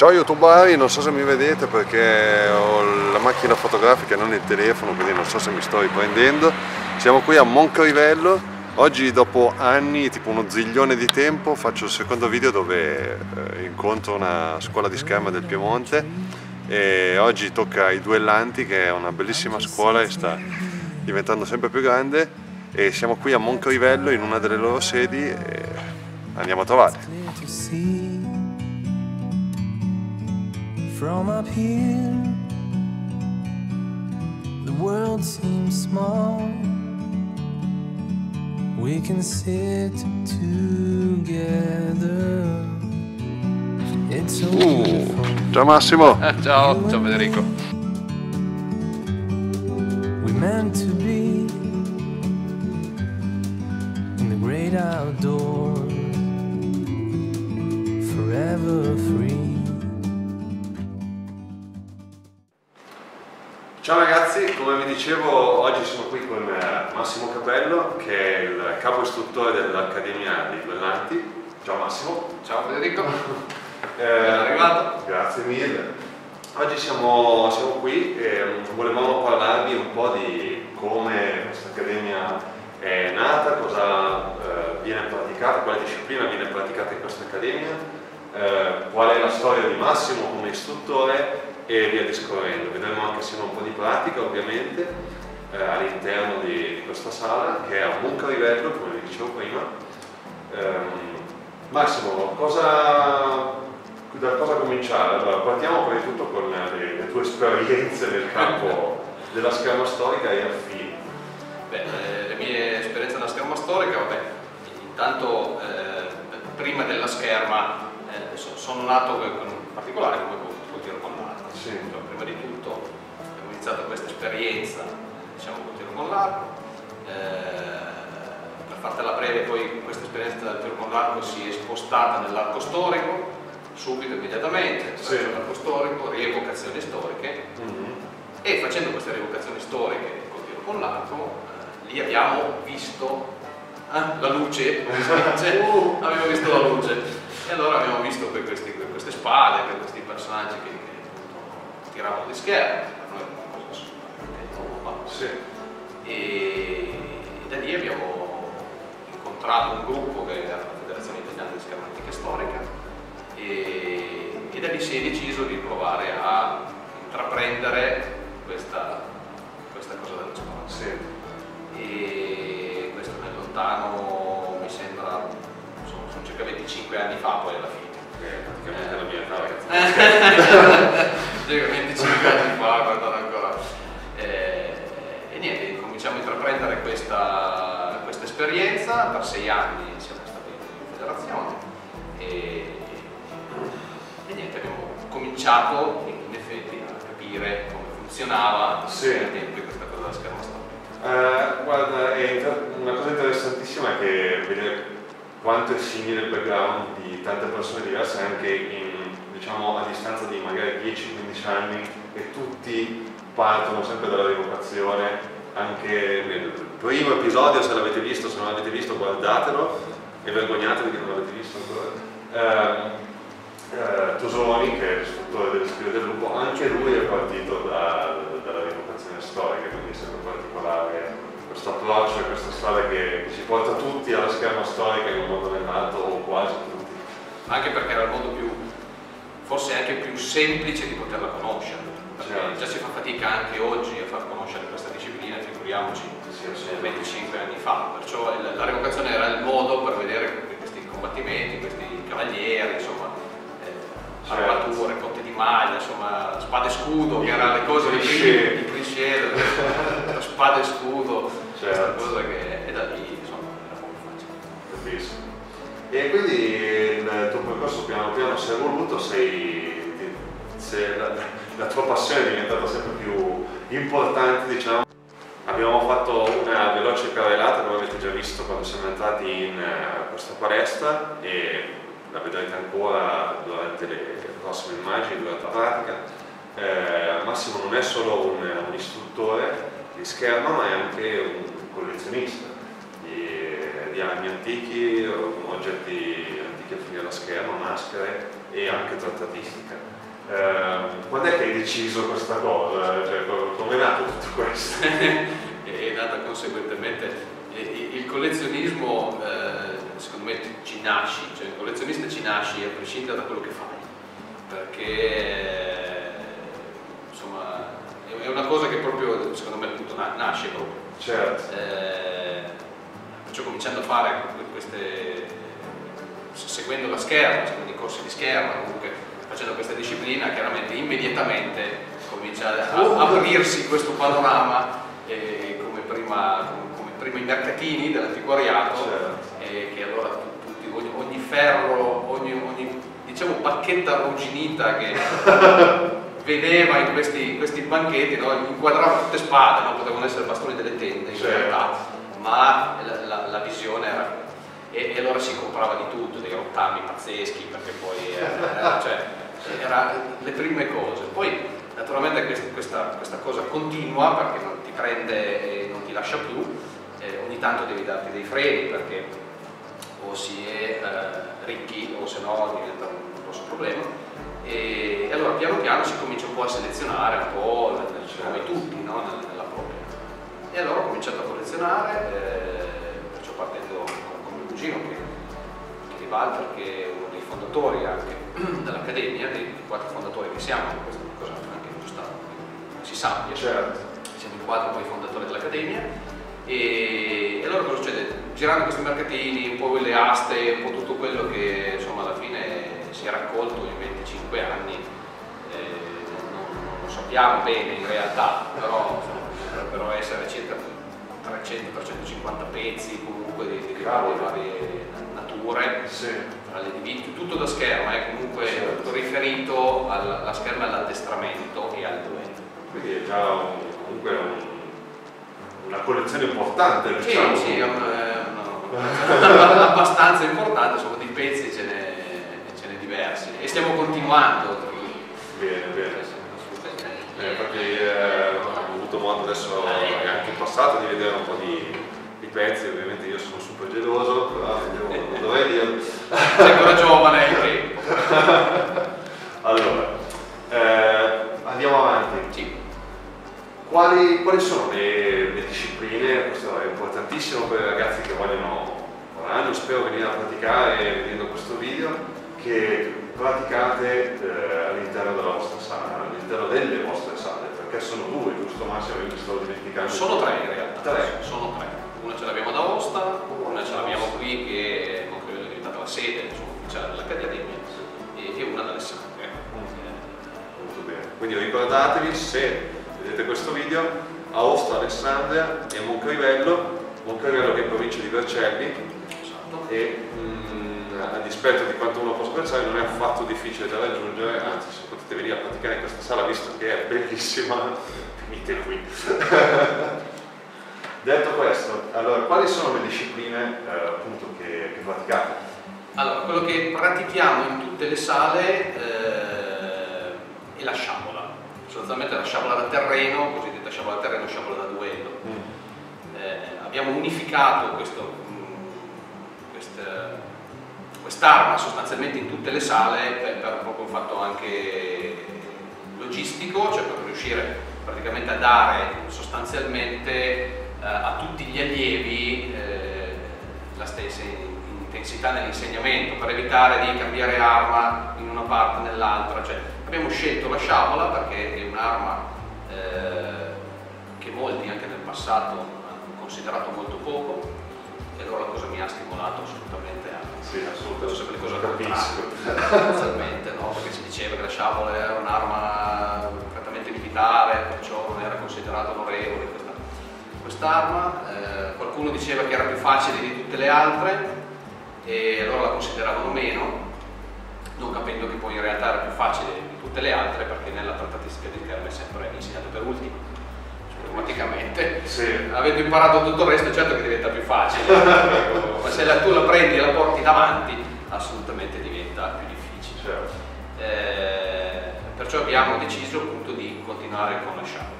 Ciao youtubari, non so se mi vedete perché ho la macchina fotografica e non il telefono, quindi non so se mi sto riprendendo. Siamo qui a Moncrivello. Oggi, dopo anni, tipo uno ziglione di tempo, faccio il secondo video dove incontro una scuola di scherma del Piemonte e oggi tocca ai Duellanti, che è una bellissima scuola e sta diventando sempre più grande, e siamo qui a Moncrivello in una delle loro sedi e andiamo a trovare. From up here, the world seems small. We can sit together. It's ciao Massimo. Ciao, ciao Federico. We meant to be in the great outdoors, forever free. Ciao ragazzi, come vi dicevo oggi sono qui con Massimo Capello, che è il capo istruttore dell'Accademia dei Duellanti. Ciao Massimo. Ciao Federico. Ben arrivato. Grazie mille. Oggi siamo qui e volevamo parlarvi un po' di come questa Accademia è nata, cosa viene praticata, quale disciplina viene praticata in questa Accademia, qual è la storia di Massimo come istruttore e via discorrendo. Vedremo anche un po' di pratica ovviamente all'interno di questa sala che è a Moncrivello, come vi dicevo prima. Massimo, da cosa cominciare? Allora, partiamo prima di tutto con le tue esperienze nel campo della scherma storica e affini. Beh, le mie esperienze nella scherma storica, vabbè, intanto prima della scherma sono nato in particolare come sì. Prima di tutto abbiamo iniziato questa esperienza, diciamo, col tiro con l'arco. Per fartela breve, poi questa esperienza del tiro con l'arco si è spostata nell'arco storico, subito, immediatamente, sì. L'arco storico, rievocazioni storiche, e facendo queste rievocazioni storiche col tiro con l'arco, lì abbiamo visto la luce, come si dice, abbiamo visto la luce, e allora abbiamo visto queste spade, questi personaggi che tiravano di scherma, per noi era una cosa nuova, sì. E da lì abbiamo incontrato un gruppo che era la Federazione Italiana di Scherma Antica Storica e da lì si è deciso di provare a intraprendere questa cosa della scuola. Sì. E questo nel lontano, mi sembra, sono circa 25 anni fa poi alla fine. Praticamente la mia età. 25 anni fa, guardate ancora. E niente, cominciamo a intraprendere questa esperienza. Per 6 anni siamo stati in federazione e niente, abbiamo cominciato in effetti a capire come funzionava nel tempo questa cosa della scherma storica. Guarda, una cosa interessantissima è che vedere quanto è simile il background di tante persone diverse anche diciamo a distanza di magari 10-15 anni, e tutti partono sempre dalla rievocazione. Anche nel primo episodio, se l'avete visto, se non l'avete visto guardatelo e vergognatevi che non l'avete visto ancora. Tosoni, che è l'istruttore dell'Ispirito del Lupo, anche lui è partito dalla rievocazione storica, quindi è sempre particolare questo approccio e questa strada che ci porta tutti alla scherma storica in un modo o nell'altro, o quasi tutti. Anche perché era il modo forse anche più semplice di poterla conoscere, perché già si fa fatica anche oggi a far conoscere questa disciplina, figuriamoci, 25 anni fa, perciò la rievocazione era il modo per vedere questi combattimenti, questi cavalieri, insomma, armature, cotte di maglia, insomma, spada e scudo, che erano le cose di Crisciere, la spada e scudo, questa cosa che è da lì, insomma, era molto facile. Capisco. E quindi il tuo percorso piano piano si è evoluto, la tua passione è diventata sempre più importante, diciamo. Abbiamo fatto una veloce carrellata, come avete già visto quando siamo entrati in questa palestra, e la vedrete ancora durante le prossime immagini, durante la pratica. Massimo non è solo un istruttore di scherma, ma è anche un collezionista di armi antichi, oggetti antichi affini alla scherma, maschere e anche trattatistica. hai deciso questa cosa? Cioè, come è nato tutto questo? È nata conseguentemente. Il collezionismo, secondo me, ci nasci, cioè il collezionista ci nasci a prescindere da quello che fai, perché insomma è una cosa che proprio, secondo me, appunto, nasce proprio. Certo. Perciò cominciando a fare queste, seguendo la scherma, seguendo i corsi di scherma, comunque facendo questa disciplina, chiaramente immediatamente comincia a aprirsi questo panorama come prima i mercatini dell'antiquariato, certo. Che allora tutti, ogni ferro, ogni diciamo bacchetta arrugginita che vedeva in questi banchetti, no? Inquadrava tutte spade, no? Potevano essere bastoni delle tende, certo. In realtà, ma la visione era... E allora si comprava di tutto, dei rottami pazzeschi, perché poi cioè, erano le prime cose. Poi naturalmente questa cosa continua, perché non ti prende e non ti lascia più, ogni tanto devi darti dei freni, perché o si è ricchi o se no diventa un grosso problema, e allora piano piano si comincia un po' a selezionare, un po' come tutti, no? Nella propria. E allora ho cominciato a collezionare, perciò partendo con mio cugino, che è Walter, che è uno dei fondatori anche dell'Accademia, dei 4 fondatori che siamo, questa cosa anche giusta, si sappia, certo. Siamo i 4 poi fondatori dell'Accademia. E allora cosa succede? Girando questi mercatini, un po' le aste, un po' tutto quello che insomma alla fine si è raccolto in 25 anni, non lo sappiamo bene in realtà, però potrebbero essere circa 300-350 pezzi comunque di varie nature, sì. Tra le dipinti, tutto da scherma, è comunque tutto riferito alla scherma, all'addestramento e al duello. Quindi è già una collezione importante, diciamo. Sì, sì, abbastanza importante, sono dei pezzi, ce ne diversi e stiamo continuando. Bene, bene. Perché ho avuto modo adesso, anche in passato, di vedere un po' di pezzi, ovviamente io sono super geloso, però non dovrei dirlo. Sei ancora giovane, il tempo. Allora, andiamo avanti. Sì. Quali sono le discipline? Questo è importantissimo per i ragazzi che vogliono, spero, venire a praticare vedendo questo video, che praticate all'interno della vostra sala, all'interno delle vostre sale, perché sono 2, giusto Massimo? Io mi sto dimenticando. Sono 3 in realtà, 3. Sono 3. Una ce l'abbiamo ad Aosta, una ce l'abbiamo qui che Moncrivello è diventata la sede, c'è l'Accademia, e una ad Alessandria. Molto bene, quindi ricordatevi, se vedete questo video, Aosta, Alessandria e Moncrivello che è in provincia di Vercelli, esatto. E a dispetto di quanto uno possa pensare non è affatto difficile da raggiungere, anzi se potete venire a praticare in questa sala, visto che è bellissima, venite qui. Detto questo, allora quali sono le discipline appunto che praticate? Allora, quello che pratichiamo in tutte le sale è la sciabola. Sostanzialmente la sciabola da terreno, cosiddetta sciabola da terreno, sciabola da duello. Abbiamo unificato quest'arma sostanzialmente in tutte le sale per proprio un fatto anche logistico, cioè per riuscire praticamente a dare sostanzialmente a tutti gli allievi la stessa intensità nell'insegnamento, per evitare di cambiare arma in una parte o nell'altra. Cioè, abbiamo scelto la sciabola perché è un'arma che molti anche nel passato hanno considerato molto poco, e allora la cosa mi ha stimolato assolutamente a... Sì, assolutamente. Cosa sostanzialmente, no? Perché si diceva che la sciabola era un'arma prettamente militare, perciò non era considerata onorevole quest'arma. Qualcuno diceva che era più facile di tutte le altre e allora la consideravano meno, non capendo che poi in realtà era più facile di tutte le altre, perché nella trattatistica di terme è sempre insegnato per ultimo, cioè, automaticamente, sì. Avendo imparato tutto il resto, certo che diventa più facile, ma se tu la prendi e la porti davanti, assolutamente diventa più difficile. Certo. Perciò abbiamo deciso appunto di continuare con la sciabola.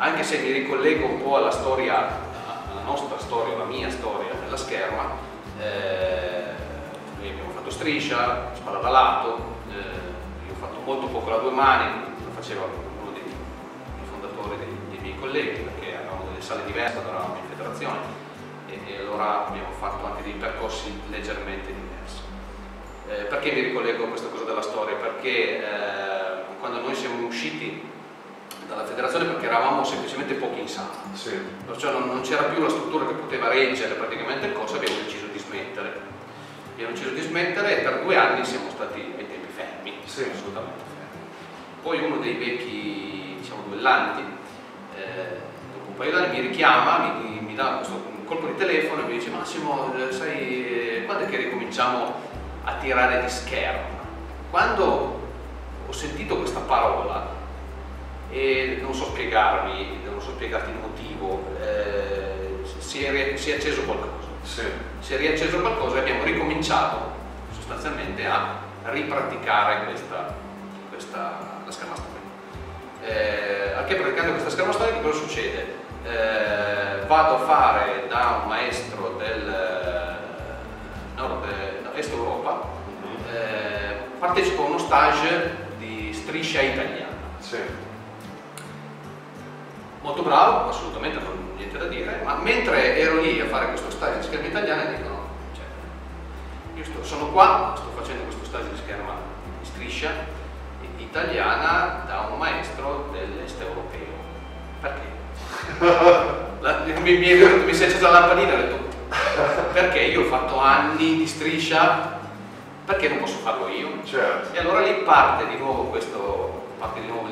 Anche se mi ricollego un po' alla storia, alla nostra storia, alla mia storia della scherma, noi abbiamo fatto striscia, spada da lato, io ho fatto molto poco la 2 mani, lo facevo favore dei miei colleghi, perché avevamo delle sale diverse quando eravamo in federazione e allora abbiamo fatto anche dei percorsi leggermente diversi. Perché mi ricollego a questa cosa della storia? Perché quando noi siamo usciti dalla federazione, perché eravamo semplicemente pochi in sala, sì, cioè non c'era più la struttura che poteva reggere praticamente il corso, abbiamo deciso di smettere. Abbiamo deciso di smettere e per 2 anni siamo stati ai tempi fermi, sì, assolutamente fermi. Poi uno dei vecchi, diciamo, duellanti, dopo un paio d'anni mi richiama, mi dà questo colpo di telefono e mi dice: Massimo, sai quando è che ricominciamo a tirare di scherma? Quando ho sentito questa parola, e non so spiegarmi, non so spiegarti il motivo, si è acceso qualcosa. Sì. Si è riacceso qualcosa e abbiamo ricominciato sostanzialmente a ripraticare la scherma storica. Anche praticando questa scherma storica cosa succede? Vado a fare da un maestro del nord-est Europa, partecipo a uno stage di striscia italiana. Sì. Molto bravo, assolutamente non niente da dire, ma mentre ero lì a fare questo stage di scherma italiana dico: no, cioè, io sono qua, sto facendo questo stage di scherma di striscia italiana da un maestro dell'est europeo. Perché? Mi si è accesa la lampadina e ho detto: perché io ho fatto anni di striscia, perché non posso farlo io? Certo. E allora lì parte di nuovo il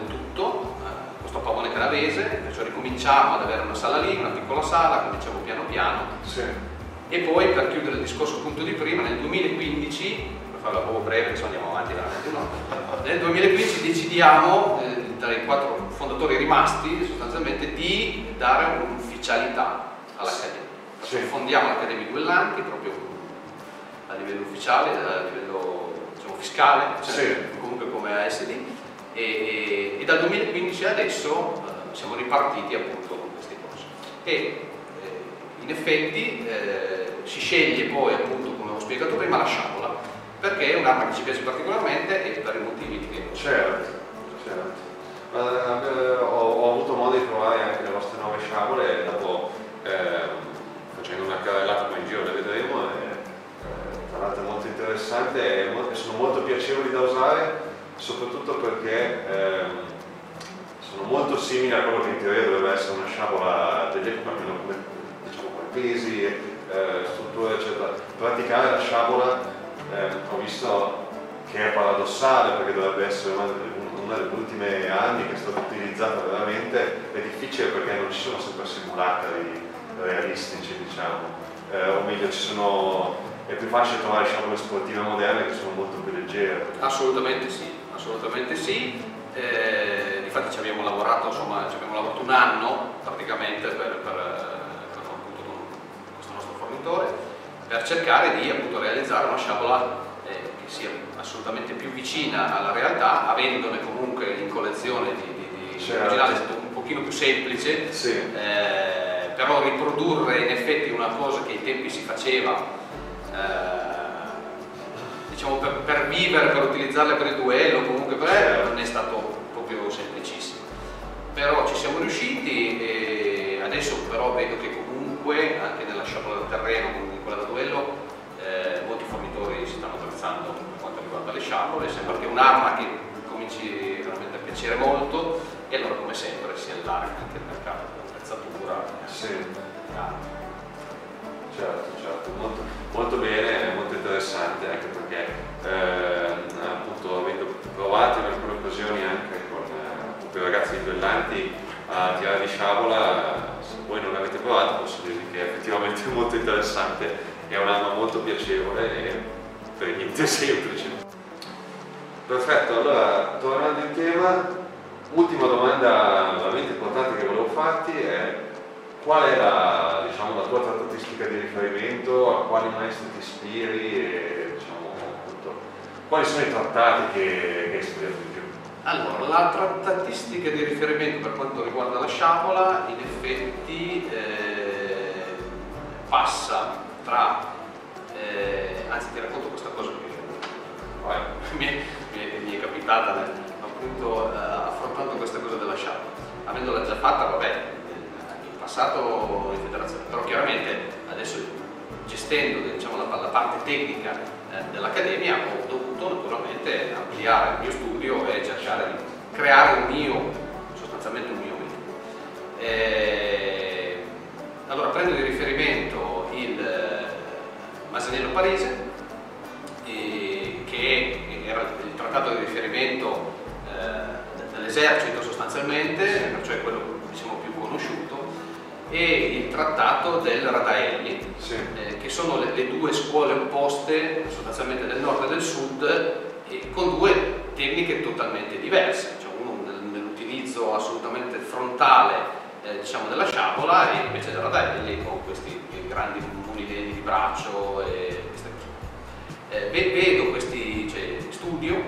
tutto. Pavone canavese, perciò ricominciamo ad avere una sala lì, una piccola sala, come dicevo, piano piano. Sì. E poi, per chiudere il discorso appunto di prima, nel 2015, per farla proprio breve, adesso andiamo avanti veramente, no? Nel 2015 decidiamo, tra i 4 fondatori rimasti, sostanzialmente di dare un'ufficialità all'Accademia. Sì. Fondiamo l'Accademia Duellanti proprio a livello ufficiale, a livello, diciamo, fiscale, cioè, sì, comunque come ASD. E dal 2015 ad adesso siamo ripartiti appunto con questi corsi e in effetti si sceglie poi, appunto, come ho spiegato prima, la sciabola, perché è un'arma che ci piace particolarmente e per i motivi che... Certo, certo. Ho avuto modo di provare anche le vostre nuove sciabole e dopo facendo una carrellata poi in giro le vedremo, tra l'altro è molto interessante e sono molto piacevoli da usare, soprattutto perché sono molto simili a quello che in teoria dovrebbe essere una sciabola dell'epoca, almeno come, diciamo, pesi, strutture eccetera. Praticare la sciabola ho visto che è paradossale, perché dovrebbe essere una delle ultime armi che è stata utilizzata veramente. È difficile perché non ci sono sempre simulacri realistici, diciamo, o meglio, ci sono... È più facile trovare sciabole sportive moderne che sono molto più leggere. Assolutamente sì, assolutamente sì. Infatti ci abbiamo lavorato, insomma, ci abbiamo lavorato un anno praticamente per appunto, questo nostro fornitore, per cercare di appunto realizzare una sciabola che sia assolutamente più vicina alla realtà, avendone comunque in collezione di originale è stato un pochino più semplice, sì, però riprodurre in effetti una cosa che ai tempi si faceva, diciamo, per vivere, per utilizzarle per il duello, comunque per, non è stato proprio semplicissimo, però ci siamo riusciti e adesso però vedo che comunque anche nella sciabola del terreno, comunque quella da duello, molti fornitori si stanno attrezzando per quanto riguarda le sciabole, sembra che è un'arma che cominci veramente a piacere molto e allora, come sempre, si allarga anche il mercato dell'attrezzatura. Sì. Certo, certo, molto, molto bene, molto interessante, anche perché appunto avendo provato in alcune occasioni anche con i ragazzi duellanti a tirare di sciabola, se voi non l'avete provato posso dirvi che è effettivamente molto interessante, è un'arma molto piacevole e per niente semplice. Perfetto, allora tornando in tema, ultima domanda veramente importante che volevo farti è: qual è la, diciamo, la tua trattatistica di riferimento, a quali maestri ti ispiri e, diciamo, appunto, quali sono i trattati che hai studiato di più? Allora, la trattatistica di riferimento per quanto riguarda la sciabola in effetti passa tra... anzi, ti racconto questa cosa che mi è capitata appunto affrontando questa cosa della sciabola, avendola già già fatta, vabbè, in passato in federazione, però chiaramente adesso gestendo, diciamo, la parte tecnica dell'Accademia, ho dovuto naturalmente ampliare il mio studio e cercare di creare un mio, sostanzialmente un mio metodo. Allora prendo di riferimento il Masaniello Parise, che era il trattato di riferimento dell'esercito sostanzialmente, cioè quello, diciamo, più conosciuto, e il trattato del Radaelli, sì, che sono le due scuole opposte sostanzialmente del nord e del sud, con due tecniche totalmente diverse, cioè uno nell'utilizzo assolutamente frontale, diciamo, della sciabola, e invece del Radaelli con questi grandi mulini di braccio e queste cose. Vedo questi, cioè, studio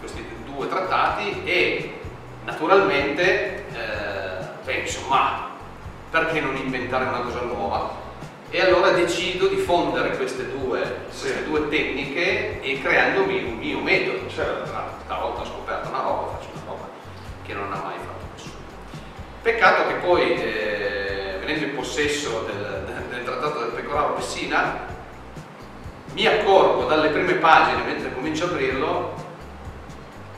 questi due trattati e naturalmente penso, ma perché non inventare una cosa nuova? E allora decido di fondere queste due tecniche e creandomi un mio metodo. Certo. Stavolta ho scoperto una roba, faccio una roba che non ha mai fatto nessuno. Peccato che poi venendo in possesso del trattato del Pecoraro Pessina, mi accorgo dalle prime pagine, mentre comincio a aprirlo,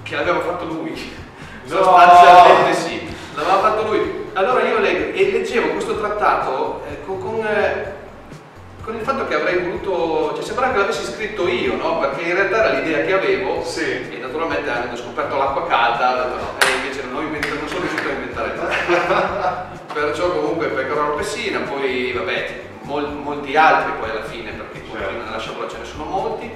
che l'aveva fatto lui. No. Sostanzialmente sì, l'aveva fatto lui. Allora io leggevo questo trattato con il fatto che avrei voluto, cioè sembrava che l'avessi scritto io, no? Perché in realtà era l'idea che avevo, sì, e naturalmente avendo scoperto l'acqua calda, no, e invece non sono riuscito a inventare nulla. Perciò comunque Pecoraro Pessina, poi vabbè, molti altri poi alla fine, perché nella sciabola ce ne sono molti.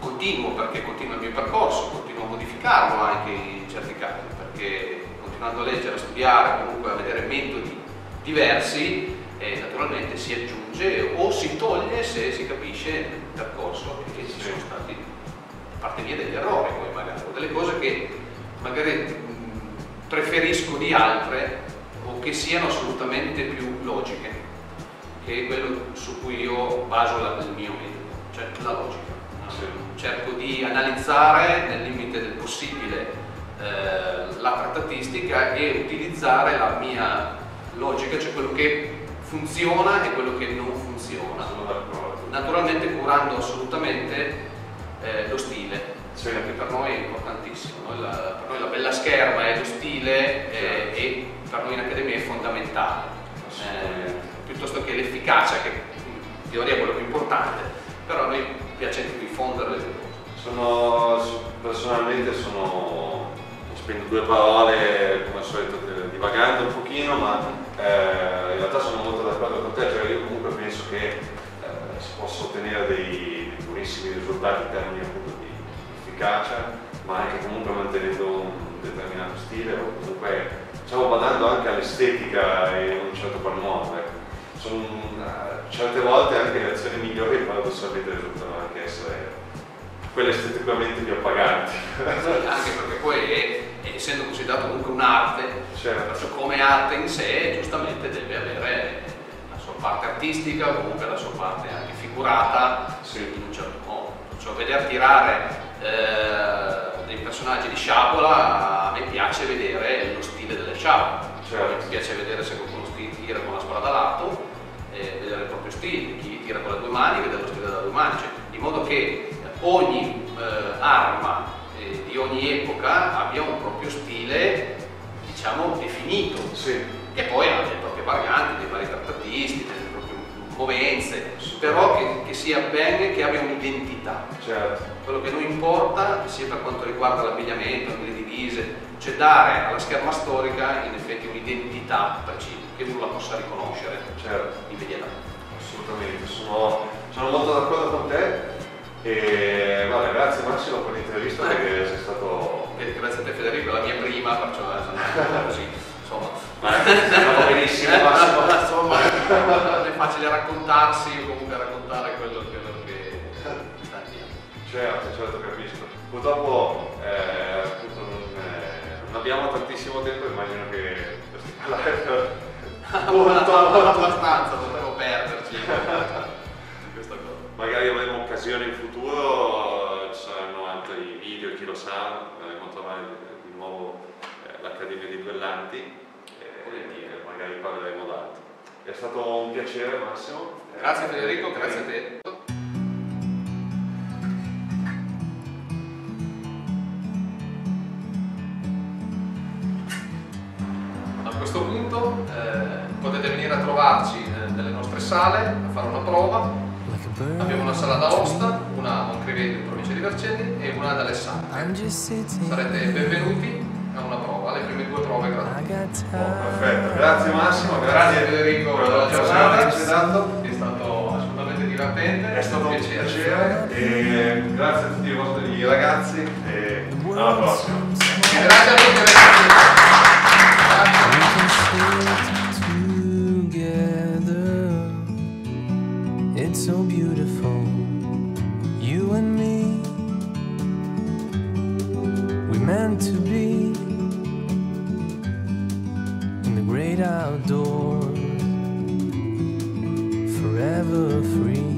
Continuo, perché continua il mio percorso, continuo a modificarlo anche in certi casi, perché continuando a leggere, a studiare, comunque a vedere metodi diversi, naturalmente si aggiunge o si toglie se si capisce il percorso e che ci sono stati, da parte mia, degli errori poi magari, o delle cose che magari preferisco di altre o che siano assolutamente più logiche, che è quello su cui io baso il mio metodo, cioè la logica. Sì. Cerco di analizzare nel limite del possibile la trattatistica e utilizzare la mia logica, cioè quello che funziona e quello che non funziona, naturalmente curando assolutamente lo stile, sì, che per noi è importantissimo, no? Per noi la bella scherma è lo stile, sì, e per noi in accademia è fondamentale. Piuttosto che l'efficacia, che in teoria è quello più importante, però a noi piace anche diffondere le cose. Personalmente spendo due parole, come al solito, divagando un pochino, ma in realtà sono molto d'accordo con te, cioè io comunque penso che si possa ottenere dei buonissimi risultati in termini appunto di efficacia, ma anche comunque mantenendo un determinato stile, o comunque diciamo badando anche all'estetica in un certo qual modo. Certe volte anche le azioni migliori paradossalmente risultano anche essere quelle esteticamente più appaganti. Anche perché poi essendo considerato comunque un'arte, certo, come arte in sé giustamente deve avere la sua parte artistica, comunque la sua parte anche figurata, sì, in un certo modo. Cioè veder tirare dei personaggi di sciabola, a me piace vedere lo stile delle sciabole, certo, mi piace vedere se qualcuno tira con la spada da lato, vedere il proprio stile, chi tira con le due mani, vedere lo stile da due mani, cioè, in modo che ogni arma di ogni epoca abbia un proprio stile, diciamo, definito, sì, che poi ha le proprie varianti, dei vari trattatisti, delle proprie movenze, sì, però che sia bene, che abbia un'identità, certo, quello che non importa sia per quanto riguarda l'abbigliamento, le divise, cioè dare alla scherma storica in effetti un'identità precisa, che uno la possa riconoscere, certo, immediatamente. Assolutamente, sono molto d'accordo con te e vabbè, grazie Massimo per l'intervista, perché sei stato... Grazie a te Federico, la mia prima, perciò sono così, insomma. Sono benissimo Massimo. Insomma, non è facile raccontarsi o comunque raccontare quello che tanti anni. Certo, capisco. Purtroppo non abbiamo tantissimo tempo, immagino che questi parlare... abbastanza, potremmo perderci in questa cosa. Magari avremo occasione in futuro, ci saranno altri video, chi lo sa, andremo a trovare di nuovo l'Accademia di Duellanti. volentieri, magari parleremo d'altro. È stato un piacere, Massimo. Grazie Federico, grazie a te. A questo punto potete venire a trovarci nelle nostre sale a fare una prova. Abbiamo una sala ad Aosta, una a Moncrivello in provincia di Vercelli e una ad Alessandria. Sarete benvenuti a una prova, le prime due prove gratuite. Oh, perfetto, grazie Massimo, grazie Federico per la giornata che ci hai dato. È stato assolutamente divertente, è stato un piacere. E grazie a tutti i vostri ragazzi e alla prossima. E grazie a tutti ragazzi. It's so beautiful, you and me. We meant to be in the great outdoors, forever free.